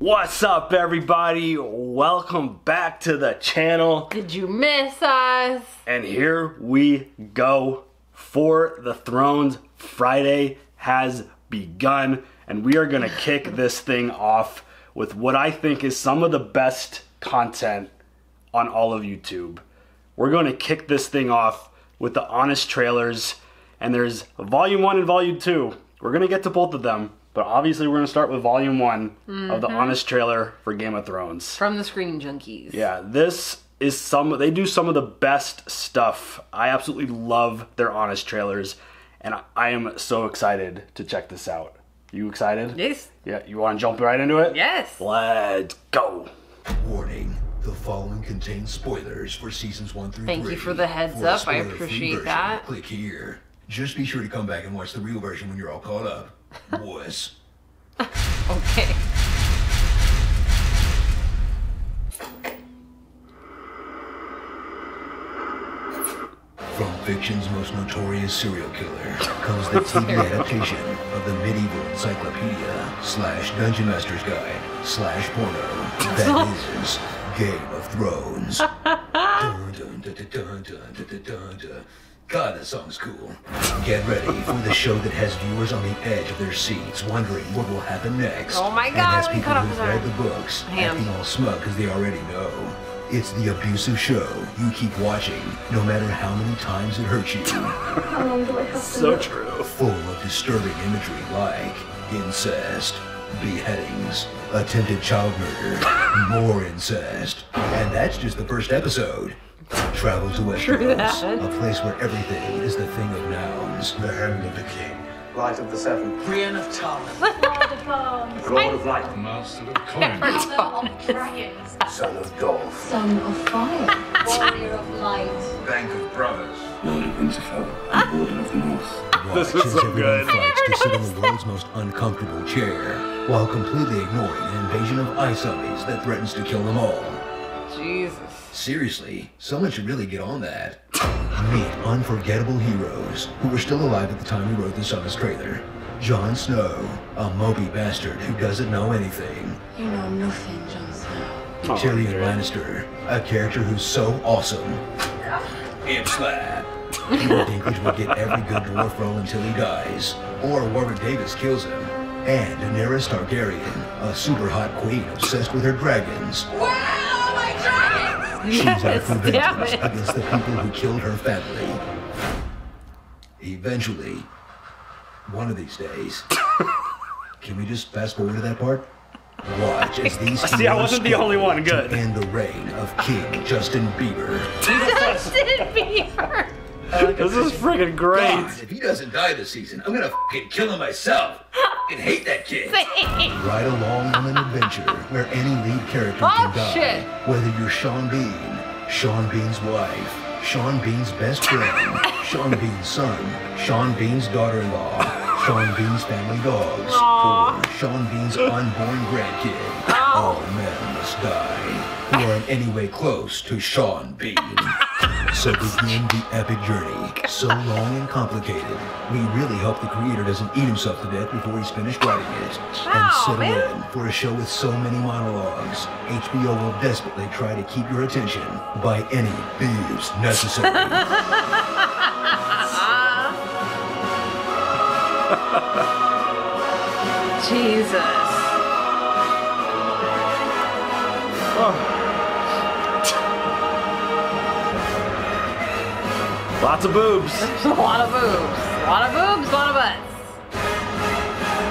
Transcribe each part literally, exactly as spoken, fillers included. What's up, everybody? Welcome back to the channel. Did you miss us? And here we go. For the Thrones Friday has begun, and we are gonna kick this thing off with what I think is some of the best content on all of YouTube. We're gonna kick this thing off with the Honest Trailers, and there's Volume one and Volume two. We're gonna get to both of them, but obviously we're going to start with Volume one mm-hmm. of the Honest Trailer for Game of Thrones. From the Screen Junkies. Yeah, this is some, they do some of the best stuff. I absolutely love their Honest Trailers, and I am so excited to check this out. You excited? Yes. Yeah, you want to jump right into it? Yes. Let's go. Warning, the following contains spoilers for Seasons one through three. Thank you for the heads up, I appreciate that. Click here. Just be sure to come back and watch the real version when you're all caught up. Was. Okay. From fiction's most notorious serial killer comes the T V adaptation of the medieval encyclopedia slash dungeon master's guide slash porno that is Game of Thrones. Dun, dun, dun, dun, dun, dun, dun, dun, dun. God, that song's cool. Get ready for the show that has viewers on the edge of their seats wondering what will happen next. Oh my God, and that's people who've read the books, acting all smug because they already know. It's the abusive show you keep watching, no matter how many times it hurts you. How long do I have to So look? True. Full of disturbing imagery like incest, beheadings, attempted child murder, more incest. And that's just the first episode. Travel to Westeros, a place where everything is the thing of nouns. The hand of the king, light of the seven, Brienne of Tarth, Lord of Light, Master of Coin, Dragons, Son of Dolph, Son of Fire, Warrior of Light, Bank of Brothers, Lord of Winterfell, and Warden of the North. This is so good. Fights to sit in the world's most uncomfortable chair, while completely ignoring an invasion of ice zombies that threatens to kill them all. Jesus. Seriously, someone should really get on that. Meet unforgettable heroes who were still alive at the time we wrote this on his trailer. Jon Snow, a mopey bastard who doesn't know anything. You know nothing, Jon Snow. Oh, Tyrion Lannister, a character who's so awesome. It's that. Peter Dinklage will get every good dwarf role until he dies, or Warwick Davis kills him. And Daenerys Targaryen, a super hot queen obsessed with her dragons. Wow! She's yes, out for vengeance against the people who killed her family. Eventually, one of these days. Can we just fast forward to that part? Watch as these See, I wasn't the only one. Good. And the reign of King Justin Bieber. Justin Bieber. Uh, this is freaking great. God, if he doesn't die this season, I'm gonna fucking kill him myself. And hate that kid. Ride along on an adventure where any lead character oh, can die. Shit. Whether you're Sean Bean, Sean Bean's wife, Sean Bean's best friend, Sean Bean's son, Sean Bean's daughter-in-law, Sean Bean's family dogs, Aww. Or Sean Bean's unborn grandkid. Aww. All men must die who are in any way close to Sean Bean. So begin the epic journey, so long and complicated. We really hope the creator doesn't eat himself to death before he's finished writing it. Oh, and settle in for a show with so many monologues. H B O will desperately try to keep your attention by any means necessary. Jesus. Oh. Lots of boobs. A lot of boobs. A lot of boobs, a lot of butts.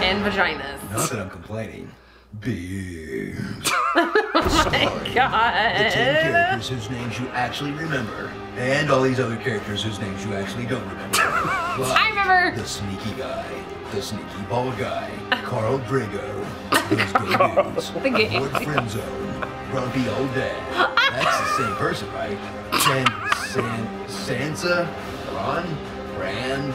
And vaginas. Not that I'm complaining. Boobs. Oh my God. The ten characters whose names you actually remember. And all these other characters whose names you actually don't remember. Like I remember. The sneaky guy. The sneaky bald guy. Carl Drago. Those good dudes. The game. Lord Friendzone. Grumpy old dad. That's the same person, right? And San, Sansa, Ron, Bran,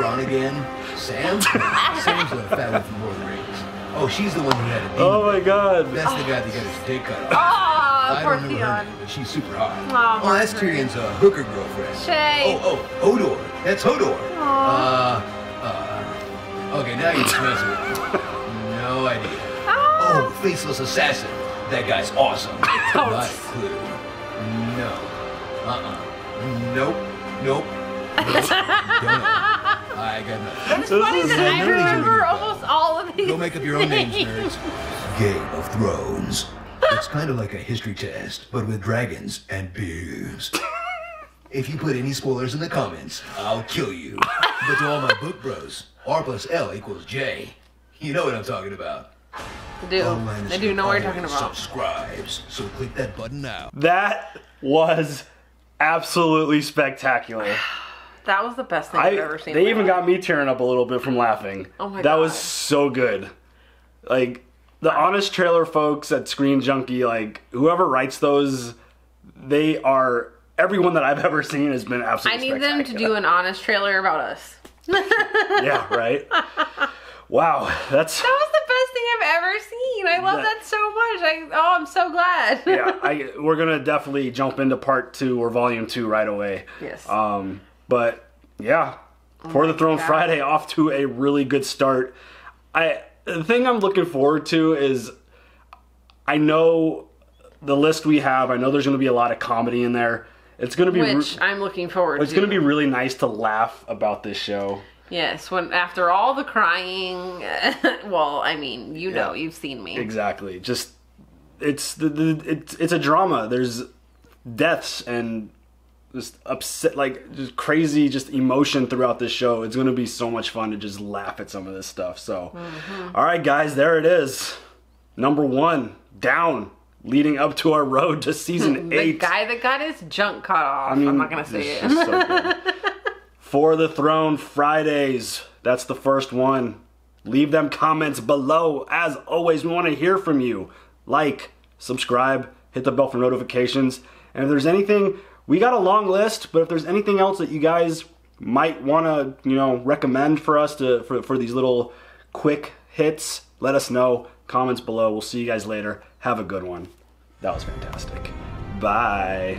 Ron again, Sam. Sam's the fat one from Lord of the Rings. Oh, she's the one who had a demon. Oh my God. That's the guy that got his dick cut off. Oh, poor Theon. She's super hot. Oh, oh that's Tyrion's uh, hooker girlfriend. Shae. Oh, oh, Hodor. That's Hodor. Aww. Uh, uh. Okay, now you're just messing with me. No idea. Oh, faceless assassin. That guy's awesome. Not clue. No. Uh-uh. Nope. Nope. Nope. Don't know. I got nothing. It's funny that I remember almost all of these. Go make up your own names, nerds. Game of Thrones. It's kind of like a history test, but with dragons and beers. If you put any spoilers in the comments, I'll kill you. But to all my book bros, R plus L equals J. You know what I'm talking about. I do. I do know what you're talking about. Subscribes, so click that button now. That was absolutely spectacular. That was the best thing I, I've ever seen. They even life. got me tearing up a little bit from laughing. Oh my that god. That was so good. Like, the Honest Trailer folks at Screen Junkie, like, whoever writes those, they are... Everyone that I've ever seen has been absolutely spectacular. I need them to do an honest trailer about us. Yeah, right? Wow, that's... That was the best thing I've ever seen. I love that, that so much. I, oh, I'm so glad. Yeah, I, we're going to definitely jump into part two or volume two right away. Yes. Um, but, yeah, oh For the Throne God. Friday off to a really good start. I The thing I'm looking forward to is I know the list we have. I know there's going to be a lot of comedy in there. It's gonna be which I'm looking forward to. It's gonna be really nice to laugh about this show. Yes, when after all the crying, well, I mean, you yeah. know, you've seen me. Exactly. Just it's the, the it's it's a drama. There's deaths and just upset, like just crazy, just emotion throughout this show. It's gonna be so much fun to just laugh at some of this stuff. So, mm-hmm. all right, guys, there it is. Number one down. Leading up to our road to season eight. The guy that got his junk cut off. I mean, I'm not going to say it. So For the Throne Fridays. That's the first one. Leave them comments below. As always, we want to hear from you. Like, subscribe, hit the bell for notifications. And if there's anything, we got a long list, but if there's anything else that you guys might want to, you know, recommend for us to for, for these little quick hits, let us know. Comments below. We'll see you guys later. Have a good one. That was fantastic. Bye.